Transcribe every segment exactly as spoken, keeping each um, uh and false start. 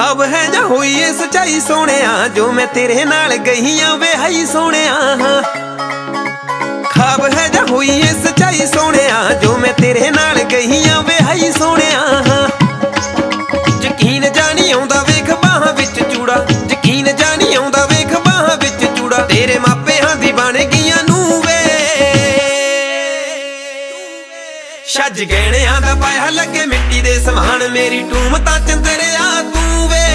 ख्वाब है जा हुई है सच्चाई सोने आ, जो मैं तेरे नाल गई आ वे हाई सोने आ। ख्वाब है जा हुई है सच्चाई सोने आ, जो मैं तेरे नाल गई आ वे हाई सोने आ। यकीन जानी आंदा वेख बाहां विच चूड़ा, यकीन जानी आंदा वेख बाहां विच चूड़ा, तेरे मापे हां दी बन गईयां नूं वे। छज गहणियां दा पाया लगे मिट्टी दे समान, मेरी टूम तां चंदरिया तू वे।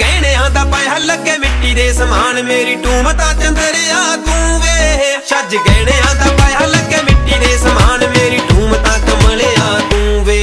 गहणियां दा पाया लगे मिट्टी दे समान, मेरी टूम तां चंदरिया तू वे। छज गहणियां दा पाया लगे मिट्टी दे समान, मेरी टूम तां कमलिया तू वे।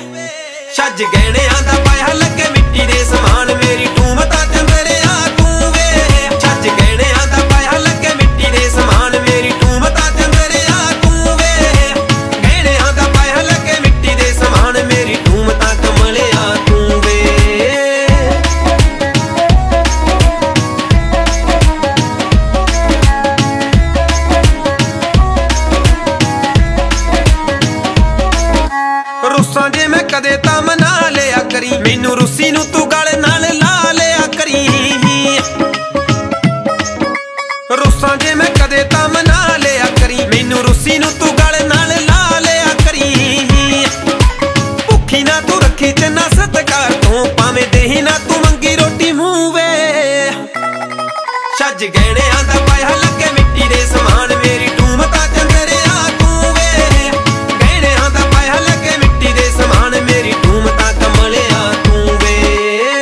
छज गहणियां दा पाया लगे मिट्टी दे समान, मेरी टूम तां चंदरिया तू वे। छज गहणियां दा पाया लगे मिट्टी दे समान, मेरी टूम तां चंदरिया तू वे। गहणियां दा पाया लगे मिट्टी दे समान, मेरी टूम तां कमलिया तू वे। रुस्सां जे मैं कदे तां मैनू रुसी नू तू गल नाल ला लिया करी। रुस्सां जे मैं कदे तां मना लिया करी, मैनू रुसी नू तू गल नाल ला लिया करी। भुखी ना तू रखी चन्ना सदकार तू, पावे देही ना तू मंगी रोटी मूंह वे। छज गहणियां दा पाया लगे मिट्टी दे समान, मेरी टूम तां चंदरिया तू वे। गहणियां दा पाया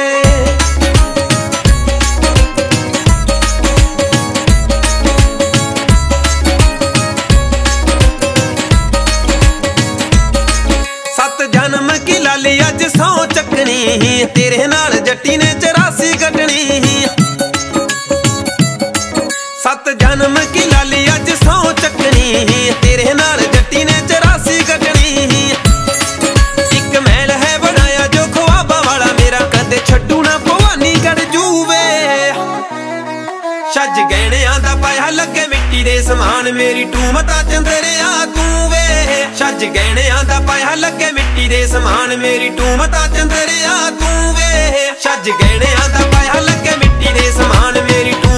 लगे मिट्टी दे समान, मेरी टूम तां कमलिया। जन्म की लाली अज सौ चकनी, तेरे नाल जट्टी ने चौरासी कटनी। सत जन्म की लाली अज सौ चकनी, तेरे नाल जट्टी ने चौरासी कटनी। एक महल है बनाया जो ख्वाबा वाला मेरा, कदे छड्डू ना भवानी गढ़ जूवे। छज गहणियां दा पाया लगे मिट्टी दे समान, मेरी टूम तां चंदरिया तू वे। छज गहणियां दा पाया लगे मिट्टी दे समान, मेरी टूम तां चंदरिया तू वे। छज गहणियां दा पाया लगे मिट्टी दे समान, मेरी